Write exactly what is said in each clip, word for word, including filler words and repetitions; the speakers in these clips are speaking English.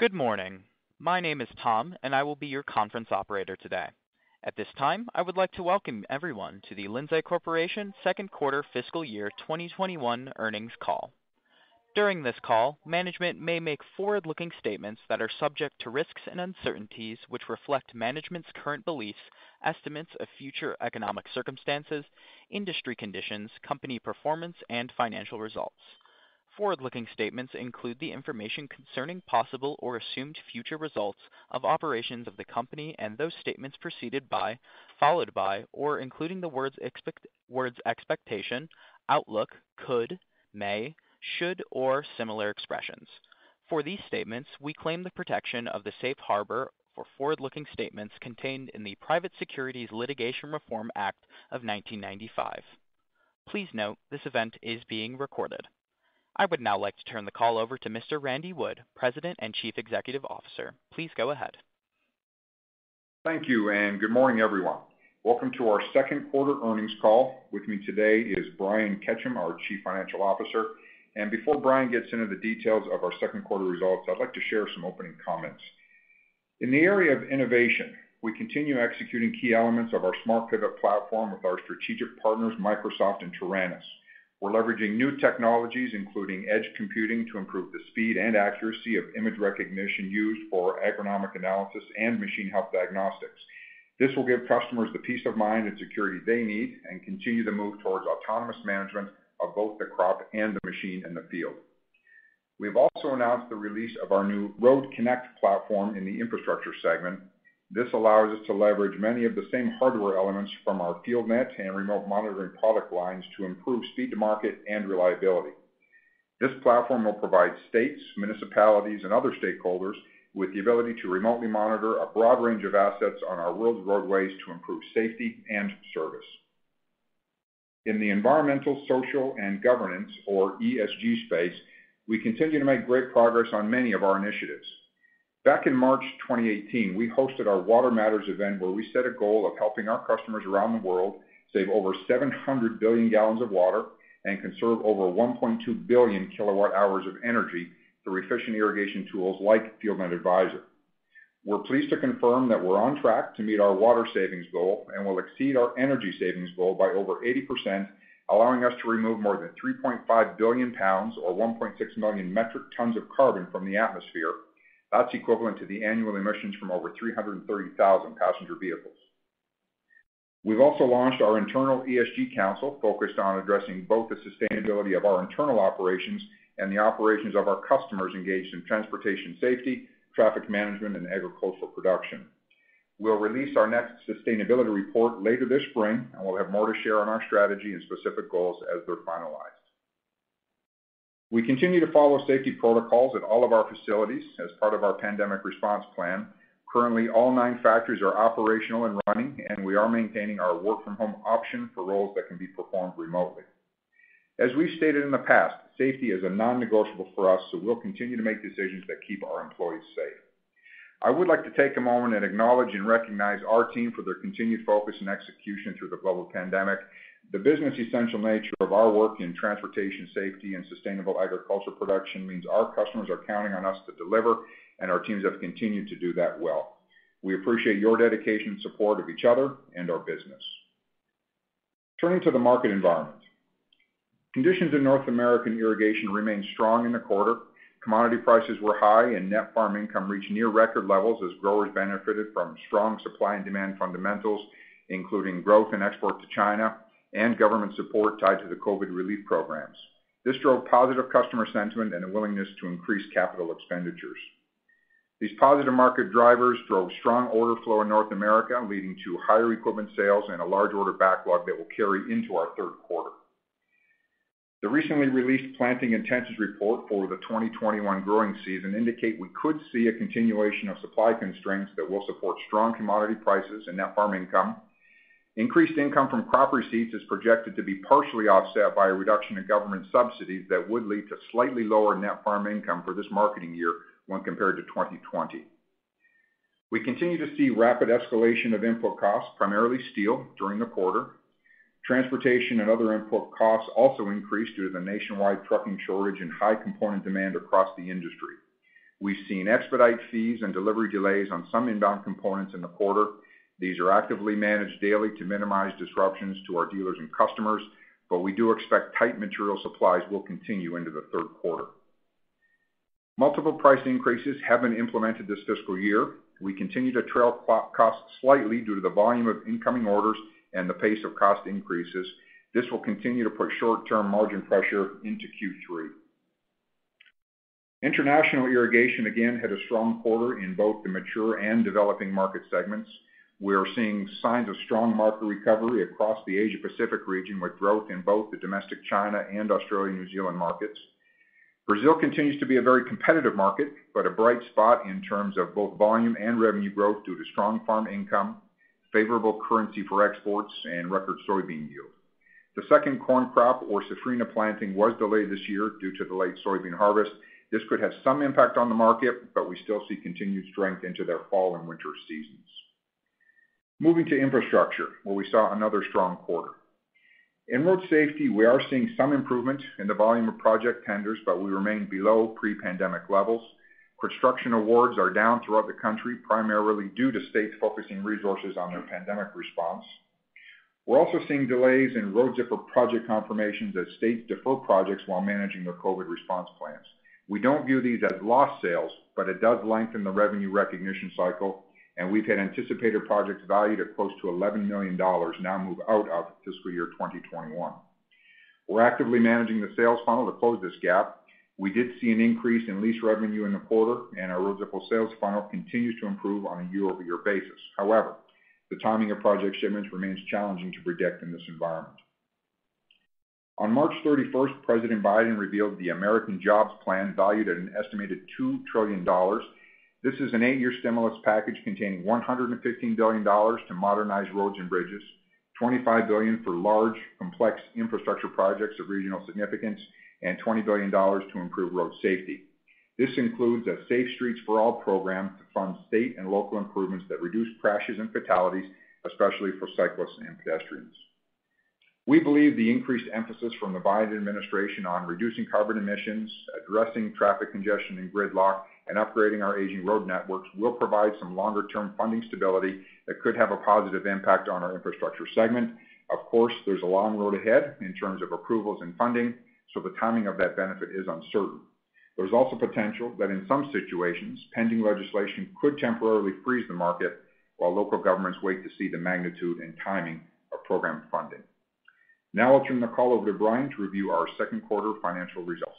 Good morning. My name is Tom, and I will be your conference operator today. At this time, I would like to welcome everyone to the Lindsay Corporation second quarter fiscal year twenty twenty-one earnings call. During this call, management may make forward-looking statements that are subject to risks and uncertainties which reflect management's current beliefs, estimates of future economic circumstances, industry conditions, company performance, and financial results. Forward-looking statements include the information concerning possible or assumed future results of operations of the company and those statements preceded by, followed by, or including the words, expect, words expectation, outlook, could, may, should, or similar expressions. For these statements, we claim the protection of the safe harbor for forward-looking statements contained in the Private Securities Litigation Reform Act of nineteen ninety-five. Please note, this event is being recorded. I would now like to turn the call over to Mister Randy Wood, President and Chief Executive Officer. Please go ahead. Thank you, and good morning, everyone. Welcome to our second quarter earnings call. With me today is Brian Ketchum, our Chief Financial Officer. And before Brian gets into the details of our second quarter results, I'd like to share some opening comments. In the area of innovation, we continue executing key elements of our Smart Pivot platform with our strategic partners, Microsoft and Tyrannus. We're leveraging new technologies, including edge computing, to improve the speed and accuracy of image recognition used for agronomic analysis and machine health diagnostics. This will give customers the peace of mind and security they need and continue the move towards autonomous management of both the crop and the machine in the field. We've also announced the release of our new RoadConnect platform in the infrastructure segment. This allows us to leverage many of the same hardware elements from our FieldNet and remote monitoring product lines to improve speed to market and reliability. This platform will provide states, municipalities, and other stakeholders with the ability to remotely monitor a broad range of assets on our world's roadways to improve safety and service. In the environmental, social, and governance, or E S G space, we continue to make great progress on many of our initiatives. Back in March twenty eighteen, we hosted our Water Matters event where we set a goal of helping our customers around the world save over seven hundred billion gallons of water and conserve over one point two billion kilowatt hours of energy through efficient irrigation tools like FieldNet Advisor. We're pleased to confirm that we're on track to meet our water savings goal and will exceed our energy savings goal by over eighty percent, allowing us to remove more than three point five billion pounds or one point six million metric tons of carbon from the atmosphere. That's equivalent to the annual emissions from over three hundred thirty thousand passenger vehicles. We've also launched our internal E S G council focused on addressing both the sustainability of our internal operations and the operations of our customers engaged in transportation safety, traffic management, and agricultural production. We'll release our next sustainability report later this spring, and we'll have more to share on our strategy and specific goals as they're finalized. We continue to follow safety protocols at all of our facilities as part of our pandemic response plan. Currently, all nine factories are operational and running, and we are maintaining our work-from-home option for roles that can be performed remotely. As we've stated in the past, safety is a non-negotiable for us, so we'll continue to make decisions that keep our employees safe. I would like to take a moment and acknowledge and recognize our team for their continued focus and execution through the global pandemic. The business essential nature of our work in transportation safety and sustainable agriculture production means our customers are counting on us to deliver, and our teams have continued to do that well. We appreciate your dedication and support of each other and our business. Turning to the market environment. Conditions in North American irrigation remained strong in the quarter. Commodity prices were high and net farm income reached near record levels as growers benefited from strong supply and demand fundamentals, including growth and export to China, and government support tied to the COVID relief programs. This drove positive customer sentiment and a willingness to increase capital expenditures. These positive market drivers drove strong order flow in North America, leading to higher equipment sales and a large order backlog that will carry into our third quarter. The recently released planting intentions report for the twenty twenty-one growing season indicate we could see a continuation of supply constraints that will support strong commodity prices and net farm income. Increased income from crop receipts is projected to be partially offset by a reduction in government subsidies that would lead to slightly lower net farm income for this marketing year when compared to twenty twenty. We continue to see rapid escalation of input costs, primarily steel, during the quarter. Transportation and other input costs also increased due to the nationwide trucking shortage and high component demand across the industry. We've seen expedite fees and delivery delays on some inbound components in the quarter. These are actively managed daily to minimize disruptions to our dealers and customers, but we do expect tight material supplies will continue into the third quarter. Multiple price increases have been implemented this fiscal year. We continue to trail costs slightly due to the volume of incoming orders and the pace of cost increases. This will continue to put short-term margin pressure into Q three. International irrigation again had a strong quarter in both the mature and developing market segments. We are seeing signs of strong market recovery across the Asia Pacific region with growth in both the domestic China and Australia and New Zealand markets. Brazil continues to be a very competitive market, but a bright spot in terms of both volume and revenue growth due to strong farm income, favorable currency for exports, and record soybean yield. The second corn crop or safrinha planting was delayed this year due to the late soybean harvest. This could have some impact on the market, but we still see continued strength into their fall and winter seasons. Moving to infrastructure, where we saw another strong quarter. In road safety, we are seeing some improvement in the volume of project tenders, but we remain below pre-pandemic levels. Construction awards are down throughout the country, primarily due to states focusing resources on their pandemic response. We're also seeing delays in RoadZipper project confirmations as states defer projects while managing their COVID response plans. We don't view these as lost sales, but it does lengthen the revenue recognition cycle, and we've had anticipated projects valued at close to eleven million dollars now move out of fiscal year twenty twenty-one. We're actively managing the sales funnel to close this gap. We did see an increase in lease revenue in the quarter, and our RoadZipper sales funnel continues to improve on a year-over-year basis. However, the timing of project shipments remains challenging to predict in this environment. On March thirty-first, President Biden revealed the American Jobs Plan valued at an estimated two trillion dollars. This is an eight-year stimulus package containing one hundred fifteen billion dollars to modernize roads and bridges, twenty-five billion dollars for large, complex infrastructure projects of regional significance, and twenty billion dollars to improve road safety. This includes a Safe Streets for All program to fund state and local improvements that reduce crashes and fatalities, especially for cyclists and pedestrians. We believe the increased emphasis from the Biden administration on reducing carbon emissions, addressing traffic congestion and gridlock, and upgrading our aging road networks will provide some longer-term funding stability that could have a positive impact on our infrastructure segment. Of course, there's a long road ahead in terms of approvals and funding, so the timing of that benefit is uncertain. There's also potential that in some situations, pending legislation could temporarily freeze the market while local governments wait to see the magnitude and timing of program funding. Now I'll turn the call over to Brian to review our second quarter financial results.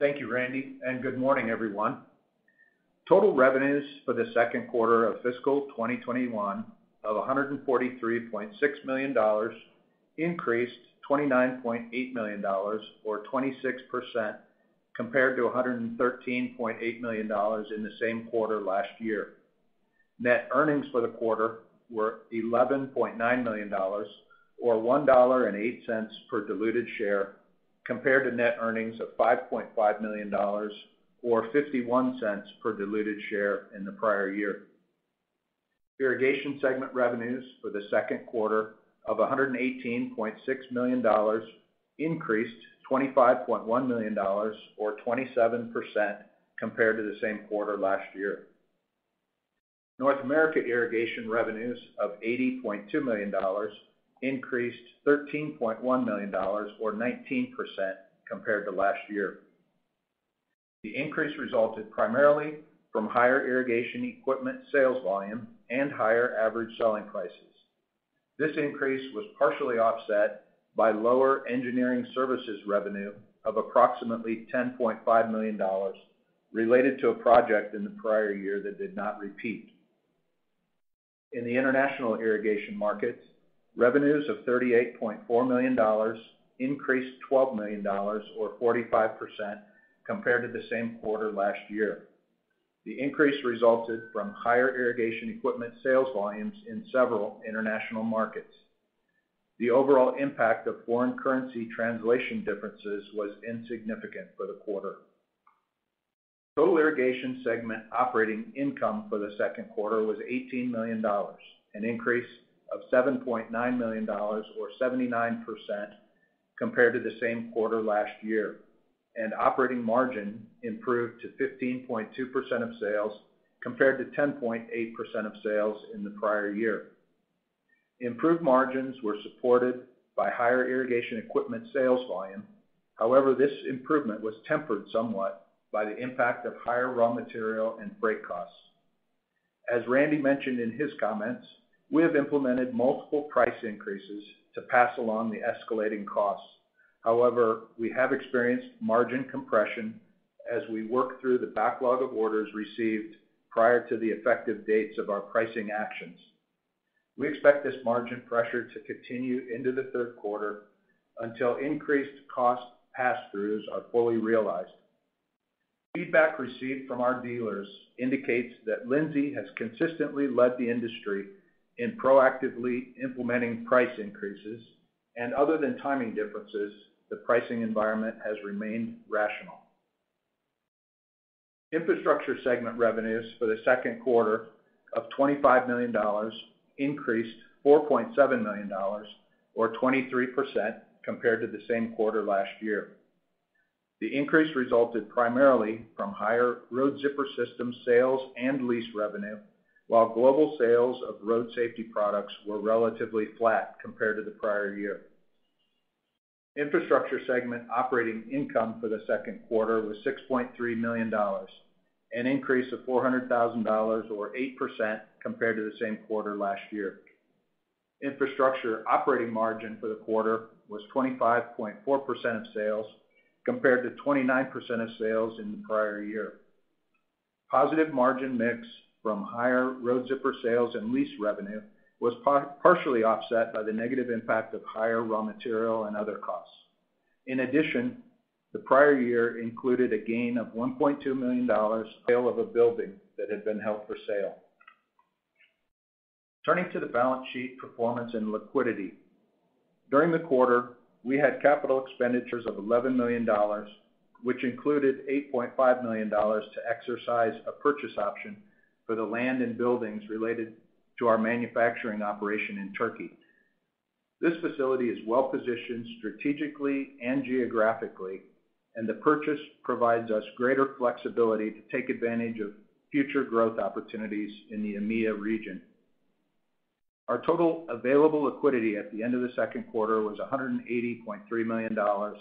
Thank you, Randy, and good morning, everyone. Total revenues for the second quarter of fiscal twenty twenty-one of one hundred forty-three point six million dollars increased twenty-nine point eight million dollars or twenty-six percent compared to one hundred thirteen point eight million dollars in the same quarter last year. Net earnings for the quarter were eleven point nine million dollars or one dollar and eight cents per diluted share compared to net earnings of five point five million dollars or fifty-one cents per diluted share in the prior year. Irrigation segment revenues for the second quarter of one hundred eighteen point six million dollars increased twenty-five point one million dollars or twenty-seven percent compared to the same quarter last year. North America irrigation revenues of eighty point two million dollars increased thirteen point one million dollars or nineteen percent compared to last year. The increase resulted primarily from higher irrigation equipment sales volume and higher average selling prices. This increase was partially offset by lower engineering services revenue of approximately ten point five million dollars related to a project in the prior year that did not repeat. In the international irrigation markets, revenues of thirty-eight point four million dollars increased twelve million dollars or forty-five percent compared to the same quarter last year. The increase resulted from higher irrigation equipment sales volumes in several international markets. The overall impact of foreign currency translation differences was insignificant for the quarter. Total irrigation segment operating income for the second quarter was eighteen million dollars, an increase of seven point nine million dollars or seventy-nine percent compared to the same quarter last year. and operating margin improved to fifteen point two percent of sales compared to ten point eight percent of sales in the prior year. Improved margins were supported by higher irrigation equipment sales volume. However, this improvement was tempered somewhat by the impact of higher raw material and freight costs. As Randy mentioned in his comments, we have implemented multiple price increases to pass along the escalating costs. However, we have experienced margin compression as we work through the backlog of orders received prior to the effective dates of our pricing actions. We expect this margin pressure to continue into the third quarter until increased cost pass-throughs are fully realized. Feedback received from our dealers indicates that Lindsay has consistently led the industry in proactively implementing price increases, and other than timing differences, the pricing environment has remained rational. Infrastructure segment revenues for the second quarter of twenty-five million dollars increased four point seven million dollars, or twenty-three percent, compared to the same quarter last year. The increase resulted primarily from higher RoadZipper system sales and lease revenue, while global sales of road safety products were relatively flat compared to the prior year. Infrastructure segment operating income for the second quarter was six point three million dollars, an increase of four hundred thousand dollars, or eight percent, compared to the same quarter last year. Infrastructure operating margin for the quarter was twenty-five point four percent of sales, compared to twenty-nine percent of sales in the prior year. Positive margin mix from higher RoadZipper sales and lease revenue was par- partially offset by the negative impact of higher raw material and other costs. In addition, the prior year included a gain of one point two million dollars sale of a building that had been held for sale. Turning to the balance sheet performance and liquidity. During the quarter, we had capital expenditures of eleven million dollars, which included eight point five million dollars to exercise a purchase option for the land and buildings related to our manufacturing operation in Turkey. This facility is well positioned strategically and geographically, and the purchase provides us greater flexibility to take advantage of future growth opportunities in the E M E A region. Our total available liquidity at the end of the second quarter was one hundred eighty point three million dollars,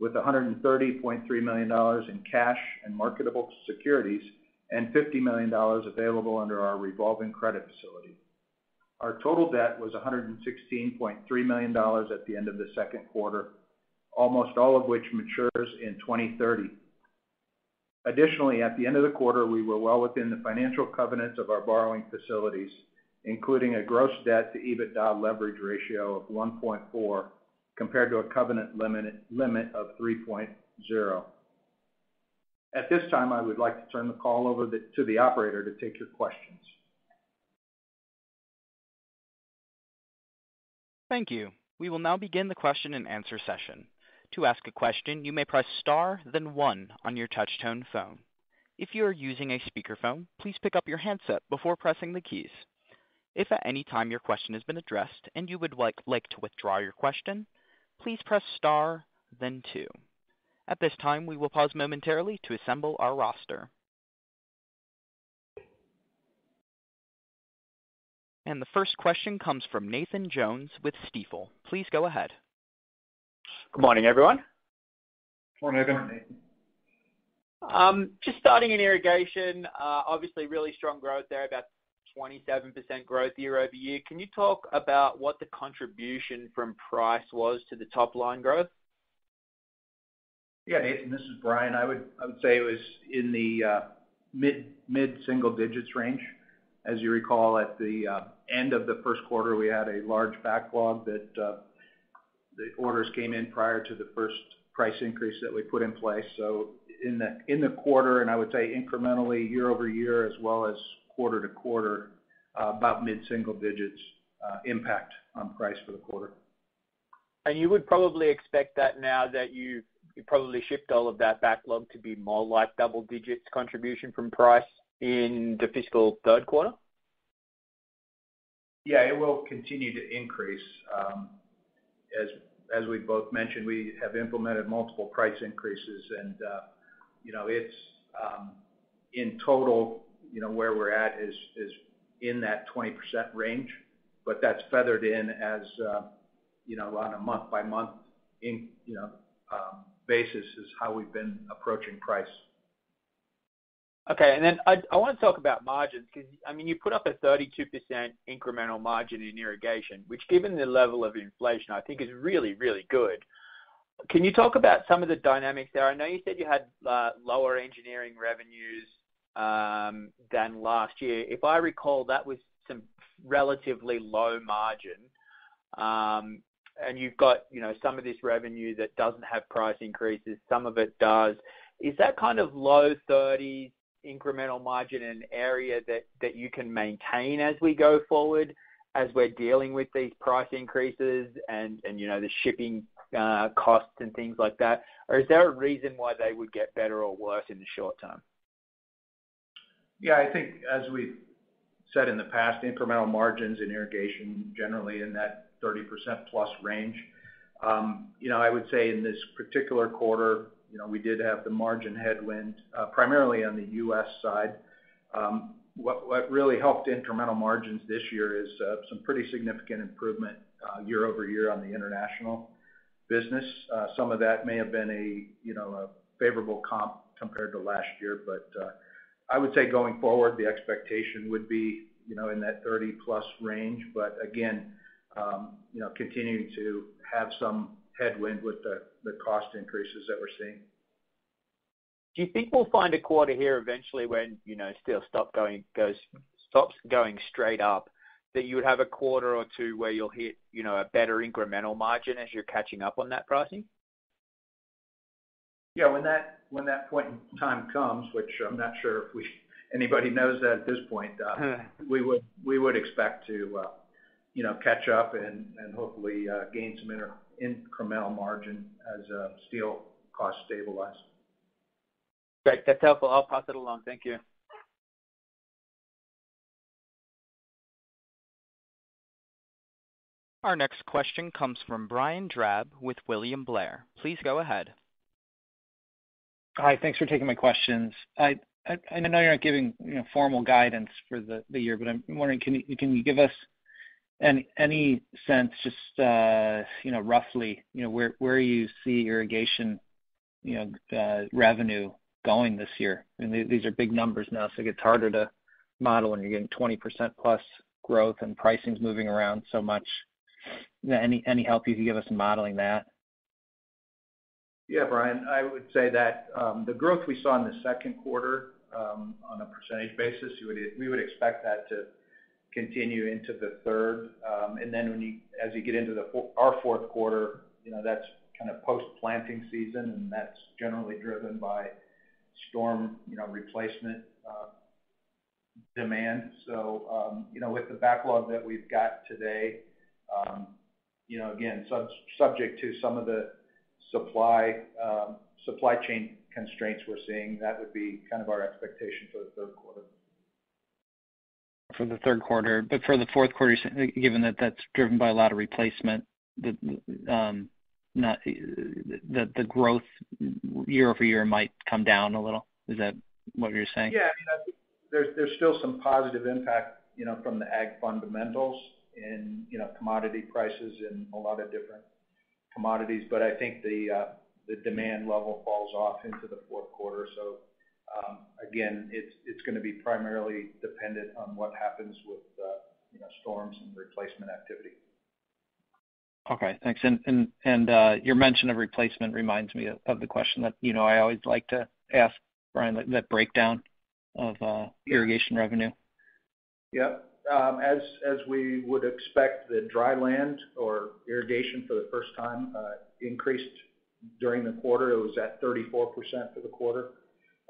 with one hundred thirty point three million dollars in cash and marketable securities and fifty million dollars available under our revolving credit facility. Our total debt was one hundred sixteen point three million dollars at the end of the second quarter, almost all of which matures in twenty thirty. Additionally, at the end of the quarter, we were well within the financial covenants of our borrowing facilities, including a gross debt to EBITDA leverage ratio of one point four compared to a covenant limit, limit of three point oh. At this time, I would like to turn the call over the, to the operator to take your questions. Thank you. We will now begin the question and answer session. To ask a question, you may press star, then one on your touchtone phone. If you are using a speakerphone, please pick up your handset before pressing the keys. If at any time your question has been addressed and you would like, like to withdraw your question, please press star, then two. At this time, we will pause momentarily to assemble our roster. And the first question comes from Nathan Jones with Stiefel. Please go ahead. Good morning, everyone. Good morning, Nathan. Um, just starting in irrigation, uh, obviously really strong growth there, about twenty-seven percent growth year over year. Can you talk about what the contribution from price was to the top line growth? Yeah, Nathan, this is Brian. I would I would say it was in the uh, mid mid single digits range. As you recall, at the uh, end of the first quarter, we had a large backlog that uh, the orders came in prior to the first price increase that we put in place. So in the in the quarter, and I would say incrementally year over year as well as quarter to quarter, uh, about mid-single digits uh, impact on price for the quarter. And you would probably expect that now that you you probably shipped all of that backlog to be more like double digits contribution from price in the fiscal third quarter? Yeah, it will continue to increase um, as as we both mentioned, we have implemented multiple price increases, and uh, you know, it's um, in total, you know, where we're at is is in that twenty percent range, but that's feathered in as uh, you know, on a month by month in you know um, basis is how we've been approaching price. Okay, and then I, I want to talk about margins because, I mean, you put up a thirty-two percent incremental margin in irrigation, which given the level of inflation, I think is really, really good. Can you talk about some of the dynamics there? I know you said you had uh, lower engineering revenues um, than last year. If I recall, that was some relatively low margin. Um, and you've got, you know, some of this revenue that doesn't have price increases, some of it does. Is that kind of low thirties incremental margin an area that, that you can maintain as we go forward, as we're dealing with these price increases and, and you know, the shipping uh, costs and things like that? Or is there a reason why they would get better or worse in the short term? Yeah, I think as we've said in the past, incremental margins in irrigation generally in that thirty percent plus range. Um, you know, I would say in this particular quarter, you know, we did have the margin headwind, uh, primarily on the U S side. Um, what, what really helped incremental margins this year is uh, some pretty significant improvement uh, year over year on the international business. Uh, some of that may have been a, you know, a favorable comp compared to last year, but uh, I would say going forward, the expectation would be, you know, in that thirty plus range. But again, um, you know, continuing to have some headwind with the, the cost increases that we're seeing. Do you think we'll find a quarter here eventually when, you know, steel stop going goes stops going straight up, that you would have a quarter or two where you'll hit, you know, a better incremental margin as you're catching up on that pricing? Yeah, when that when that point in time comes, which I'm not sure if we anybody knows that at this point, uh, we would we would expect to uh, you know, catch up and and hopefully uh, gain some inter. incremental margin as uh, steel costs stabilize. Great, that's helpful. I'll pass it along. Thank you. Our next question comes from Brian Drab with William Blair. Please go ahead. Hi, thanks for taking my questions. I I, I know you're not giving, you know, formal guidance for the, the year, but I'm wondering, can you can you give us And any sense, just, uh, you know, roughly, you know, where, where you see irrigation, you know, uh, revenue going this year? I mean, th- these are big numbers now, so it gets harder to model when you're getting twenty percent plus growth and pricing's moving around so much. You know, any, any help you can give us in modeling that? Yeah, Brian, I would say that um, the growth we saw in the second quarter um, on a percentage basis, you would, we would expect that to continue into the third, um, and then when you, as you get into the our fourth quarter, you know, that's kind of post-planting season, and that's generally driven by storm, you know, replacement uh, demand. So, um, you know, with the backlog that we've got today, um, you know, again, sub- subject to some of the supply um, supply chain constraints we're seeing, that would be kind of our expectation for the third quarter. For the third quarter, but for the fourth quarter, given that that's driven by a lot of replacement, the um, not the the growth year over year might come down a little. Is that what you're saying? Yeah, I mean, I think there's there's still some positive impact, you know, from the ag fundamentals and, you know, commodity prices in a lot of different commodities. But I think the uh, the demand level falls off into the fourth quarter, so. Um, again, it's it's going to be primarily dependent on what happens with uh, you know, storms and replacement activity. Okay, thanks. And and and uh, your mention of replacement reminds me of, of the question that, you know, I always like to ask, Brian, that, that breakdown of uh, irrigation revenue. Yeah, um, as as we would expect, the dry land or irrigation for the first time uh, increased during the quarter. It was at thirty-four percent for the quarter.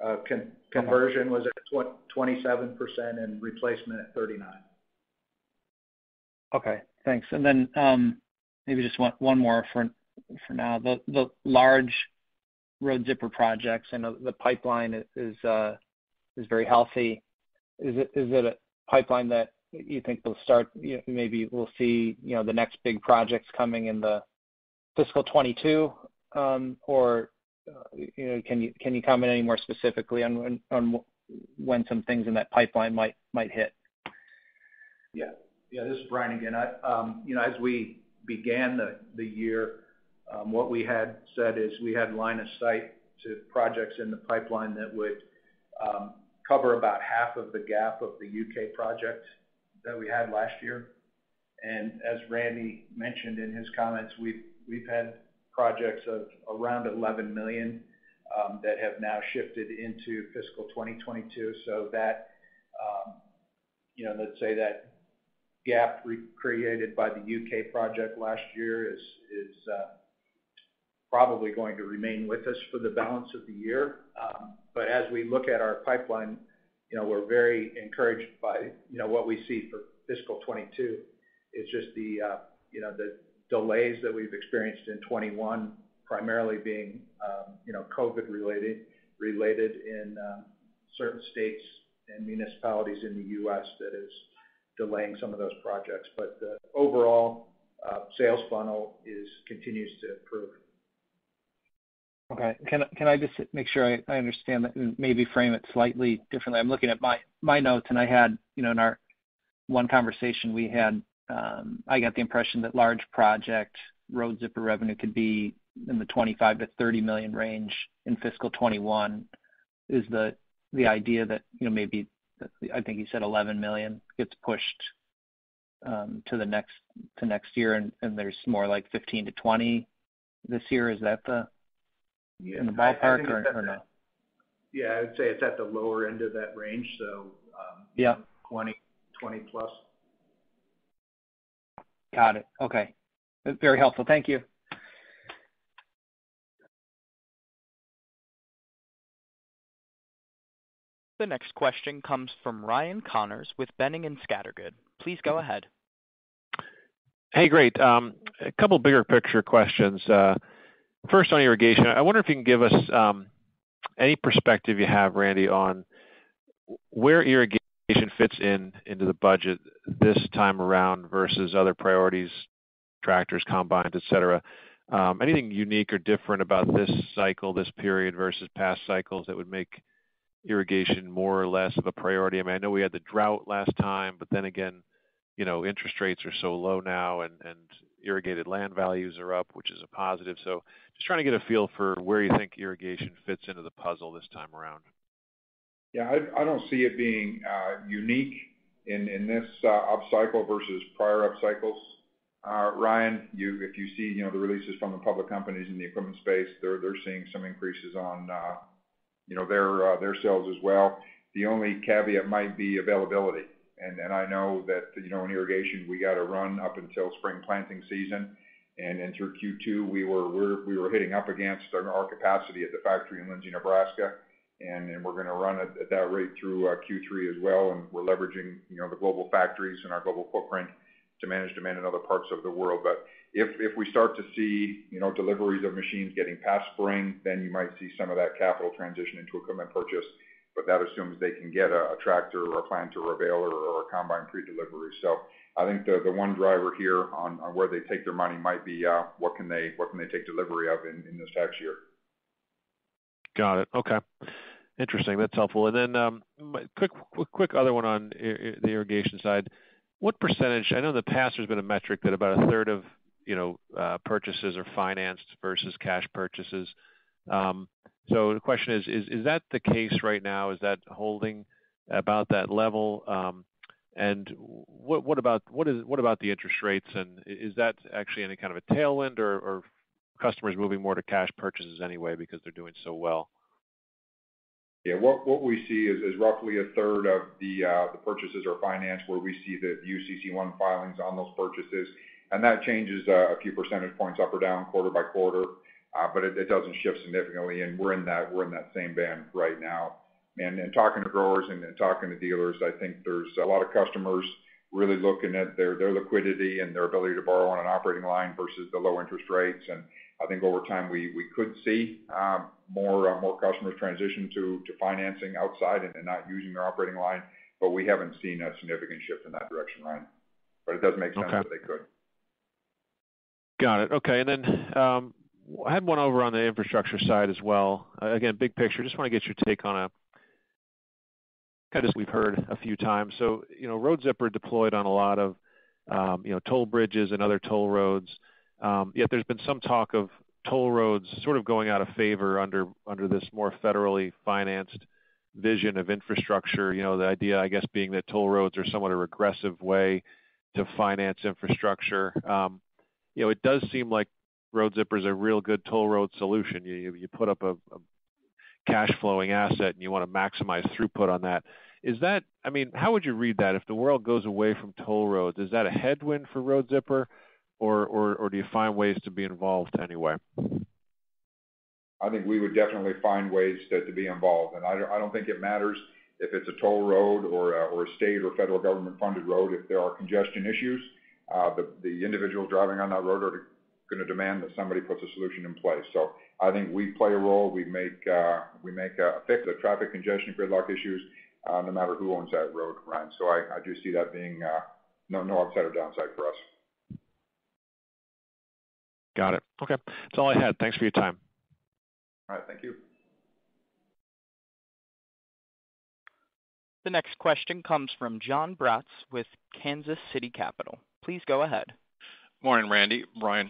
Uh, con- conversion was at twenty-seven percent and replacement at thirty-nine. Okay, thanks. And then um, maybe just one, one more for for now. The the large RoadZipper projects, I know the pipeline is uh, is very healthy. Is it is it a pipeline that you think will start? You know, maybe we'll see, you know, the next big projects coming in the fiscal twenty-two, um, or uh, you know, can you can you comment any more specifically on when, on when some things in that pipeline might might hit? Yeah, yeah. This is Brian again. I, um, you know, as we began the the year, um, what we had said is we had line of sight to projects in the pipeline that would um, cover about half of the gap of the U K project that we had last year. And as Randy mentioned in his comments, we've we've had projects of around eleven million um, that have now shifted into fiscal twenty twenty-two. So that, um, you know, let's say that gap re- created by the U K project last year is is uh, probably going to remain with us for the balance of the year. Um, but as we look at our pipeline, you know, we're very encouraged by you know what we see for fiscal twenty-two. It's just the uh, you know the delays that we've experienced in twenty-one, primarily being um, you know COVID related related in um, certain states and municipalities in the U S that is delaying some of those projects. But the overall uh, sales funnel is continues to improve. Okay, can can I just make sure I, I understand that and maybe frame it slightly differently? I'm looking at my my notes, and I had you know in our one conversation we had. Um, I got the impression that large project RoadZipper revenue could be in the twenty-five to thirty million range in fiscal twenty-one. Is the the idea that you know maybe I think you said eleven million gets pushed um, to the next to next year, and, and there's more like fifteen to twenty this year. Is that the yeah, in the ballpark or, or no? Yeah, I would say it's at the lower end of that range. So um, yeah, twenty, twenty plus. Got it. Okay. Very helpful. Thank you. The next question comes from Ryan Connors with Benning and Scattergood. Please go ahead. Hey, great. Um, a couple bigger picture questions. Uh, first on irrigation, I wonder if you can give us um, any perspective you have, Randy, on where irrigation fits in into the budget this time around versus other priorities, tractors, combines, et cetera. Um, anything unique or different about this cycle, this period versus past cycles that would make irrigation more or less of a priority? I mean, I know we had the drought last time, but then again, you know, interest rates are so low now and, and irrigated land values are up, which is a positive. So just trying to get a feel for where you think irrigation fits into the puzzle this time around. Yeah, I, I don't see it being uh, unique in, in this uh, upcycle versus prior upcycles. Uh, Ryan, you, if you see you know the releases from the public companies in the equipment space, they're they're seeing some increases on uh, you know their uh, their sales as well. The only caveat might be availability, and and I know that you know in irrigation we got a run up until spring planting season, and, and through Q two we were we're we were hitting up against our, our capacity at the factory in Lindsay, Nebraska. And, and we're going to run at, at that rate through uh, Q three as well, and we're leveraging, you know, the global factories and our global footprint to manage demand in other parts of the world. But if if we start to see, you know, deliveries of machines getting past spring, then you might see some of that capital transition into equipment purchase. But that assumes they can get a, a tractor or a planter or a baler or a combine pre-delivery. So I think the the one driver here on, on where they take their money might be uh, what can they what can they take delivery of in, in this tax year. Got it. Okay. Interesting. That's helpful. And then um, quick, quick, quick other one on ir- the irrigation side. What percentage, I know in the past there's been a metric that about a third of, you know, uh, purchases are financed versus cash purchases. Um, so the question is, is, is that the case right now? Is that holding about that level? Um, and what, what about, what is, what about the interest rates? And is that actually any kind of a tailwind or, or customers moving more to cash purchases anyway because they're doing so well? Yeah, what what we see is, is roughly a third of the uh, the purchases are financed, where we see the U C C one filings on those purchases, and that changes uh, a few percentage points up or down quarter by quarter, uh, but it, it doesn't shift significantly, and we're in that we're in that same band right now. And, and talking to growers and, and talking to dealers, I think there's a lot of customers really looking at their their liquidity and their ability to borrow on an operating line versus the low interest rates. And I think over time we, we could see um, more uh, more customers transition to, to financing outside and, and not using their operating line, but we haven't seen a significant shift in that direction, Ryan. But it does make sense okay. that they could. Got it. Okay. And then um, I had one over on the infrastructure side as well. Uh, again, big picture. Just want to get your take on a kind of we've heard a few times. So, you know, RoadZipper deployed on a lot of, um, you know, toll bridges and other toll roads. Um, yet there's been some talk of toll roads sort of going out of favor under under this more federally financed vision of infrastructure. You know, the idea, I guess, being that toll roads are somewhat a regressive way to finance infrastructure. Um, you know, it does seem like RoadZipper is a real good toll road solution. You, you put up a, a cash flowing asset and you want to maximize throughput on that. Is that, I mean, how would you read that? If the world goes away from toll roads, is that a headwind for RoadZipper, or, or, or do you find ways to be involved anyway? I think we would definitely find ways to, to be involved. And I, I don't think it matters if it's a toll road or, uh, or a state or federal government funded road. If there are congestion issues, uh, the, the individuals driving on that road are going to demand that somebody puts a solution in place. So I think we play a role. We make uh, we make a fix the traffic congestion, gridlock issues, uh, no matter who owns that road, Ryan. So I, I do see that being uh, no no upside or downside for us. Got it. Okay, that's all I had. Thanks for your time. All right, thank you. The next question comes from John Bratz with Kansas City Capital. Please go ahead. Morning, Randy. Brian.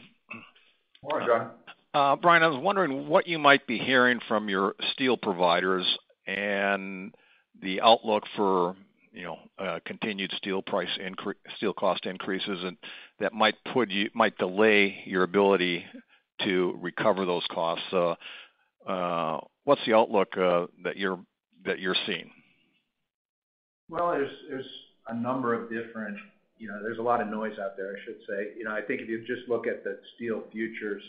Morning, John. Uh, Brian, I was wondering what you might be hearing from your steel providers and the outlook for, you know, uh, continued steel price increase, steel cost increases, and that might put you might delay your ability to recover those costs. Uh, uh, what's the outlook uh, that you're that you're seeing? Well, there's there's a number of different, you know, there's a lot of noise out there, I should say. You know, I think if you just look at the steel futures,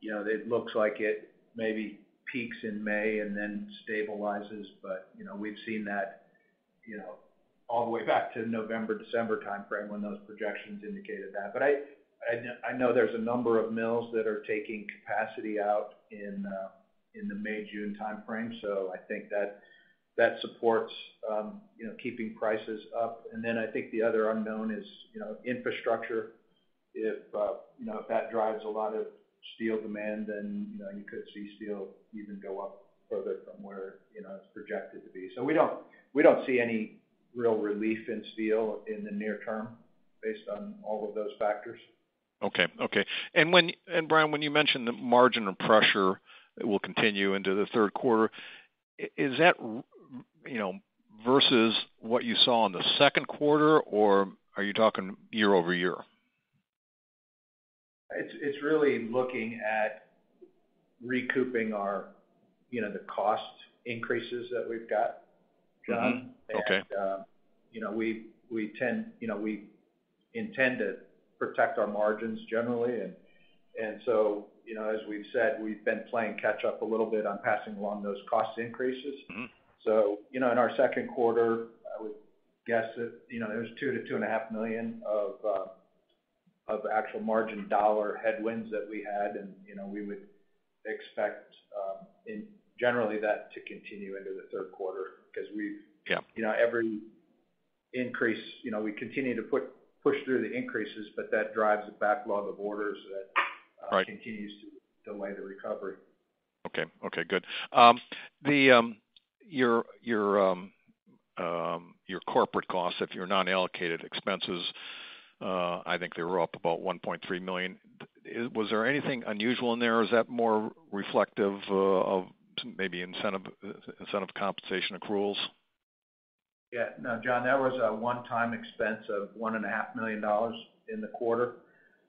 you know, it looks like it maybe peaks in May and then stabilizes, but, you know, we've seen that, you know, all the way back to November, December timeframe when those projections indicated that. But I, I, I know there's a number of mills that are taking capacity out in uh, in the May, June timeframe, so I think that that supports, um, you know, keeping prices up. And then I think the other unknown is, you know, infrastructure. If, uh, you know, if that drives a lot of steel demand, then, you know, you could see steel even go up further from where, you know, it's projected to be. So we don't we don't see any real relief in steel in the near term based on all of those factors. Okay, okay. And when and Brian, when you mentioned the margin of pressure that will continue into the third quarter, is that, you know, versus what you saw in the second quarter, or are you talking year over year? It's it's really looking at recouping our, you know, the cost increases that we've got, John. Mm-hmm. Okay. And, uh, you know, we we tend, you know, we intend to protect our margins generally, and and so, you know, as we've said, we've been playing catch up a little bit on passing along those cost increases. Mm-hmm. So, you know, in our second quarter, I would guess that, you know, there's two to two and a half million of uh, of actual margin dollar headwinds that we had, and, you know, we would expect um, in generally that to continue into the third quarter, because we've, yeah. you know, every increase, you know, we continue to put push through the increases, but that drives a backlog of orders that uh, right. continues to delay the recovery. Okay. Okay. Good. Um, the um, your your um, um, your corporate costs, if your non-allocated expenses. Uh, I think they were up about one point three million. Was there anything unusual in there? Or is that more reflective uh, of maybe incentive incentive compensation accruals? Yeah, no, John, that was a one-time expense of one and a half million dollars in the quarter,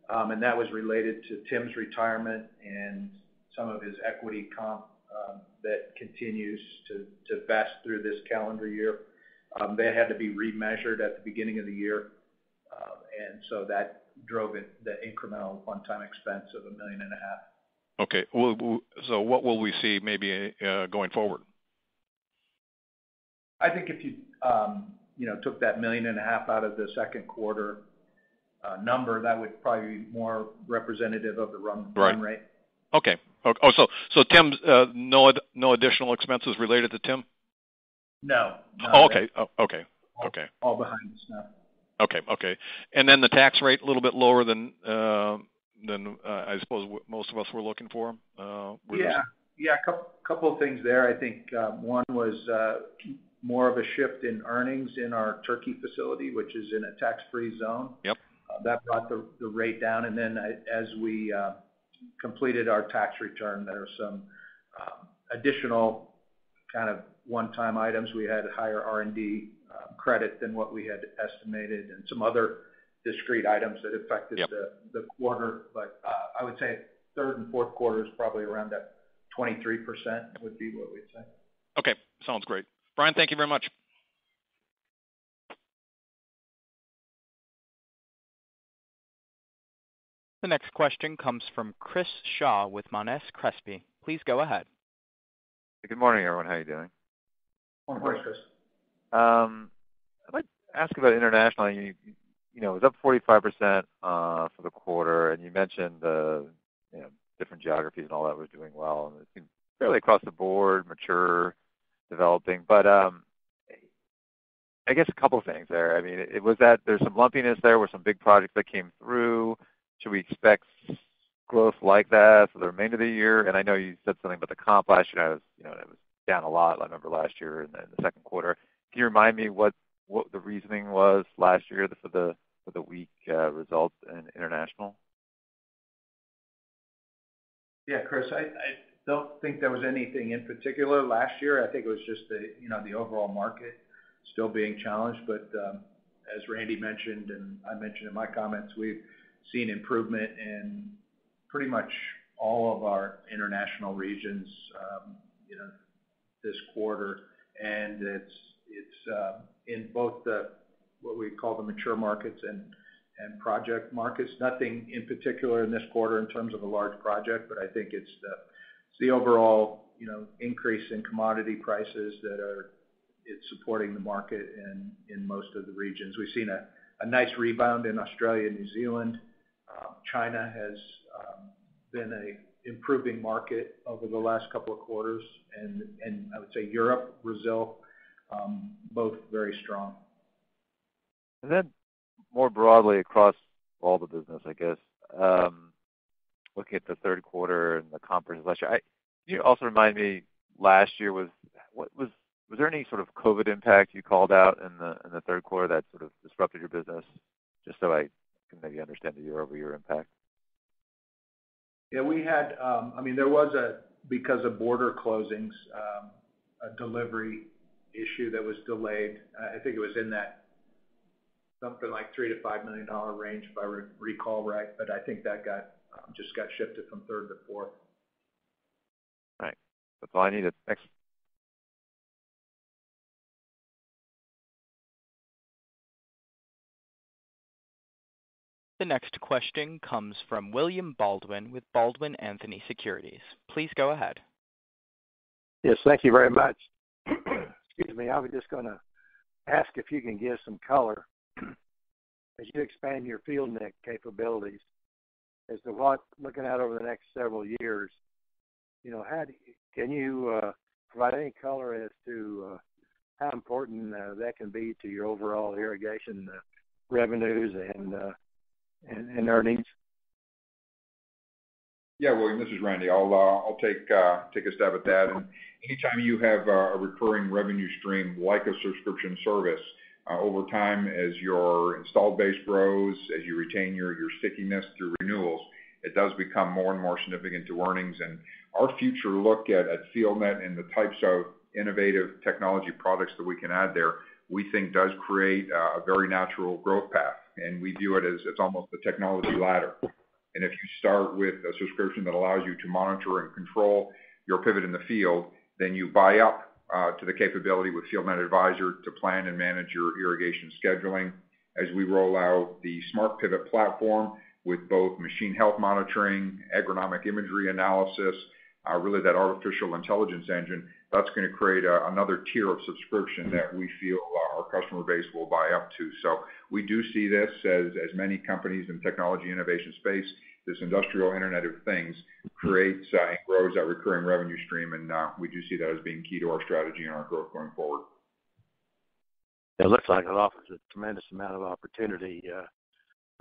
um, and that was related to Tim's retirement and some of his equity comp um, that continues to, to vest through this calendar year. Um, they had to be remeasured at the beginning of the year. Um, and so that drove it, the incremental one-time expense of a million and a half. Okay. Well, so what will we see maybe uh, going forward? I think if you, um, you know, took that million and a half out of the second quarter uh, number, that would probably be more representative of the run, right. run rate. Okay. Oh, so so Tim, uh, no no additional expenses related to Tim? No. Oh, okay. Oh, okay. All, okay. All behind us now. Okay, okay. And then the tax rate a little bit lower than uh, than uh, I suppose w- most of us were looking for. Uh, were yeah, yeah, a couple, couple of things there. I think uh, one was uh, more of a shift in earnings in our Turkey facility, which is in a tax-free zone. Yep. Uh, that brought the, the rate down, and then I, as we uh, completed our tax return, there are some um, additional kind of one-time items. We had higher R and D uh, credit than what we had estimated, and some other discrete items that affected yep. the, the quarter. But uh, I would say third and fourth quarter is probably around that twenty-three percent would be what we'd say. Okay, sounds great. Brian, thank you very much. The next question comes from Chris Shaw with Moness Crespi. Please go ahead. Good morning, everyone. How are you doing? Good morning, Chris. Um, I'd like to ask about international. You, you know, it was up forty-five percent uh, for the quarter, and you mentioned the uh, you know, different geographies and all that was doing well, and it seemed fairly across the board, mature, developing. But um, I guess a couple things there. I mean, it, it was that there's some lumpiness there with some big projects that came through. Should we expect growth like that for the remainder of the year? And I know you said something about the comp last year. I was, you know, it was down a lot. I remember last year in the, in the second quarter. Can you remind me what, what the reasoning was last year for the for the weak uh, result in international? Yeah, Chris, I, I don't think there was anything in particular last year. I think it was just the you know the overall market still being challenged. But um, as Randy mentioned and I mentioned in my comments, we've seen improvement in pretty much all of our international regions, um, you know, this quarter, and it's it's uh, in both the what we call the mature markets and and project markets. Nothing in particular in this quarter in terms of a large project, but I think it's the it's the overall you know increase in commodity prices that are it's supporting the market in in most of the regions. We've seen a a nice rebound in Australia, New Zealand. Um, China has um, been a improving market over the last couple of quarters, and, and I would say Europe, Brazil, um, both very strong. And then more broadly across all the business, I guess, um, looking at the third quarter and the conference last year, I, you also remind me last year was what was was there any sort of COVID impact you called out in the in the third quarter that sort of disrupted your business? Just so I can maybe understand the year-over-year impact. Yeah, we had. Um, I mean, there was a because of border closings, um, a delivery issue that was delayed. I think it was in that something like three to five million dollar range, if I re- recall right. But I think that got um, just got shifted from third to fourth. All right. That's all I needed. Thanks. The next question comes from William Baldwin with Baldwin Anthony Securities. Please go ahead. Yes, thank you very much. Excuse me, I was just going to ask if you can give some color as you expand your FieldNet capabilities as to what, looking out over the next several years, you know, how do you, can you uh, provide any color as to uh, how important uh, that can be to your overall irrigation uh, revenues and uh, And, and earnings? Yeah, William, this is Randy. I'll uh, I'll take uh, take a stab at that. And anytime you have uh, a recurring revenue stream like a subscription service, uh, over time, as your installed base grows, as you retain your, your stickiness through renewals, it does become more and more significant to earnings. And our future look at, at FieldNet and the types of innovative technology products that we can add there, we think does create uh, a very natural growth path. And we view it as it's almost the technology ladder. And if you start with a subscription that allows you to monitor and control your pivot in the field, then you buy up uh, to the capability with FieldNet Advisor to plan and manage your irrigation scheduling. As we roll out the Smart Pivot platform with both machine health monitoring, agronomic imagery analysis, uh, really that artificial intelligence engine, that's going to create a, another tier of subscription that we feel our customer base will buy up to. So we do see this as, as many companies in technology innovation space, this industrial Internet of Things creates uh, and grows that recurring revenue stream, and uh, we do see that as being key to our strategy and our growth going forward. It looks like it offers a tremendous amount of opportunity uh,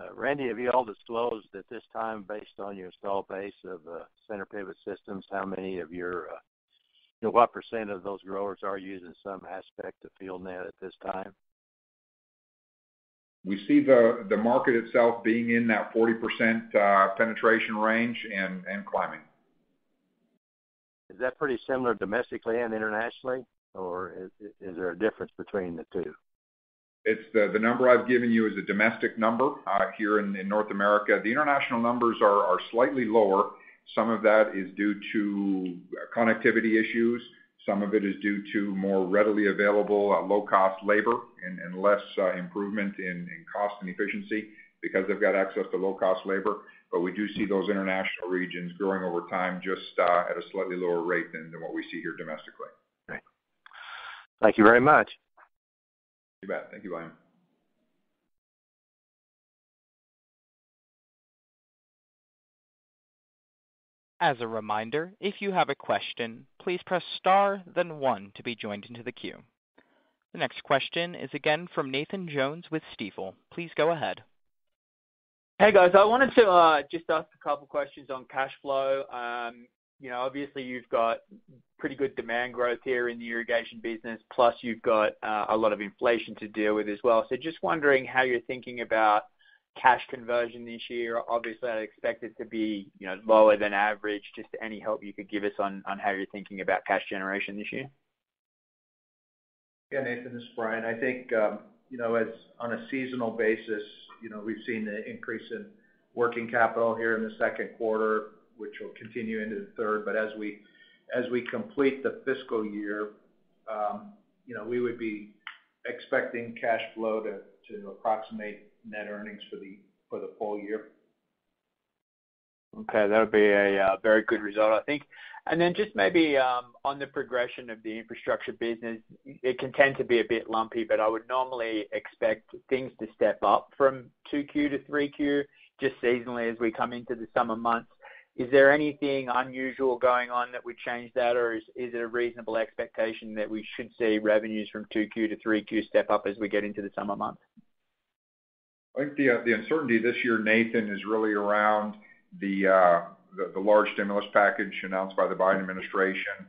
Uh, Randy, have you all disclosed at this time, based on your install base of uh, center pivot systems, how many of your, uh, you know, what percent of those growers are using some aspect of FieldNet at this time? We see the, the market itself being in that forty percent uh, penetration range and, and climbing. Is that pretty similar domestically and internationally, or is, is there a difference between the two? It's the, the number I've given you is a domestic number uh, here in, in North America. The international numbers are, are slightly lower. Some of that is due to connectivity issues. Some of it is due to more readily available uh, low-cost labor and, and less uh, improvement in, in cost and efficiency because they've got access to low-cost labor. But we do see those international regions growing over time, just uh, at a slightly lower rate than, than what we see here domestically. Great. Thank you very much. You bet. Thank you, William. As a reminder, if you have a question, please press star, then one to be joined into the queue. The next question is again from Nathan Jones with Stiefel. Please go ahead. Hey, guys. I wanted to uh, just ask a couple questions on cash flow. Um, you know, obviously you've got pretty good demand growth here in the irrigation business, plus you've got uh, a lot of inflation to deal with as well. So just wondering how you're thinking about cash conversion this year. Obviously, I expect it to be, you know, lower than average. Just any help you could give us on, on how you're thinking about cash generation this year? Yeah, Nathan, this is Brian. I think, um, you know, as on a seasonal basis, you know, we've seen the increase in working capital here in the second quarter, which will continue into the third. But as we as we complete the fiscal year, um, you know, we would be expecting cash flow to, to approximate net earnings for the for the full year. Okay, that would be a uh, very good result, I think. And then just maybe um, on the progression of the infrastructure business, it can tend to be a bit lumpy, but I would normally expect things to step up from two Q to three Q, just seasonally as we come into the summer months. Is there anything unusual going on that would change that, or is, is it a reasonable expectation that we should see revenues from two Q to three Q step up as we get into the summer months? I think the, uh, the uncertainty this year, Nathan, is really around the, uh, the the large stimulus package announced by the Biden administration,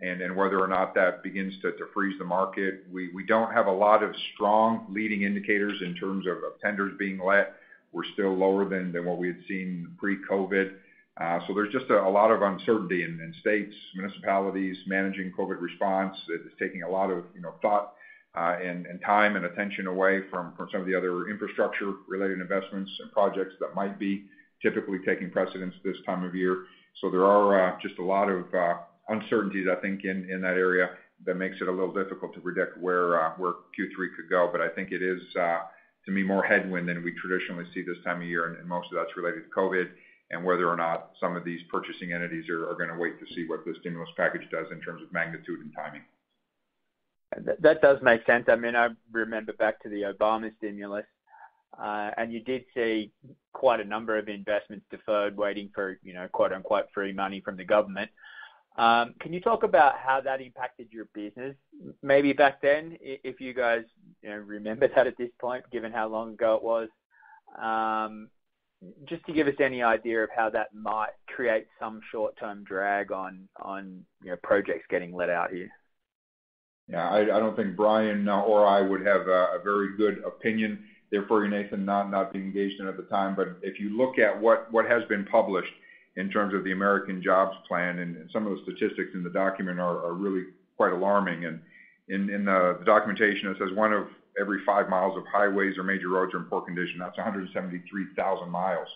and, and whether or not that begins to, to freeze the market. We, we don't have a lot of strong leading indicators in terms of, of tenders being let. We're still lower than, than what we had seen pre-COVID. Uh, so there's just a, a lot of uncertainty in, in states, municipalities, managing COVID response. It's taking a lot of you know thought uh, and, and time and attention away from, from some of the other infrastructure-related investments and projects that might be typically taking precedence this time of year. So there are uh, just a lot of uh, uncertainties, I think, in, in that area that makes it a little difficult to predict where uh, where Q three could go. But I think it is, uh, to me, more headwind than we traditionally see this time of year, and, and most of that's related to COVID, and whether or not some of these purchasing entities are, are going to wait to see what the stimulus package does in terms of magnitude and timing. That, that does make sense. I mean, I remember back to the Obama stimulus, uh, and you did see quite a number of investments deferred, waiting for, you know, quote-unquote free money from the government. Um, can you talk about how that impacted your business? Maybe back then, if you guys you know, remember that at this point, given how long ago it was, um, just to give us any idea of how that might create some short-term drag on, on you know, projects getting let out here. Yeah, I, I don't think Brian or I would have a, a very good opinion, therefore, Nathan, not, not being engaged in at the time. But if you look at what, what has been published in terms of the American Jobs Plan, and, and some of the statistics in the document are, are really quite alarming. And in, in the, the documentation, it says one of every five miles of highways or major roads are in poor condition. That's one hundred seventy-three thousand miles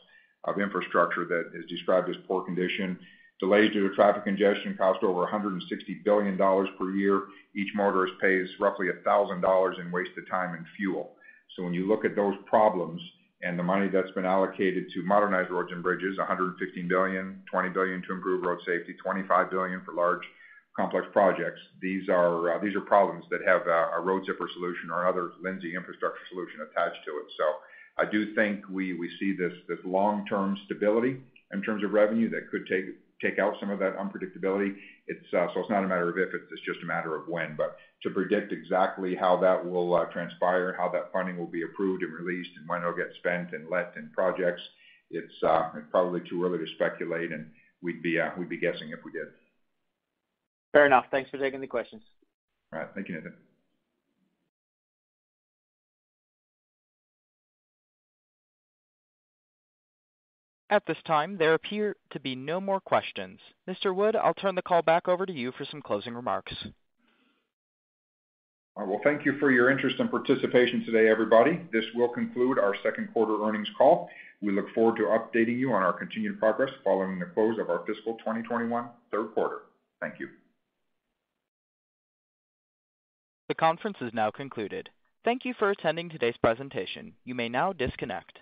of infrastructure that is described as poor condition. Delays due to traffic congestion cost over one hundred sixty billion dollars per year. Each motorist pays roughly one thousand dollars in wasted time and fuel. So when you look at those problems and the money that's been allocated to modernize roads and bridges, one hundred fifteen billion dollars, twenty billion dollars to improve road safety, twenty-five billion dollars for large complex projects. These are uh, these are problems that have a, a RoadZipper solution or another Lindsay infrastructure solution attached to it. So I do think we, we see this this long-term stability in terms of revenue that could take take out some of that unpredictability. It's uh, so it's not a matter of if, it's, it's just a matter of when. But to predict exactly how that will uh, transpire, how that funding will be approved and released, and when it'll get spent and let in projects, it's, uh, it's probably too early to speculate, and we'd be uh, we'd be guessing if we did. Fair enough. Thanks for taking the questions. All right. Thank you, Nathan. At this time, there appear to be no more questions. Mister Wood, I'll turn the call back over to you for some closing remarks. All right, well, thank you for your interest and participation today, everybody. This will conclude our second quarter earnings call. We look forward to updating you on our continued progress following the close of our fiscal twenty twenty-one third quarter. Thank you. The conference is now concluded. Thank you for attending today's presentation. You may now disconnect.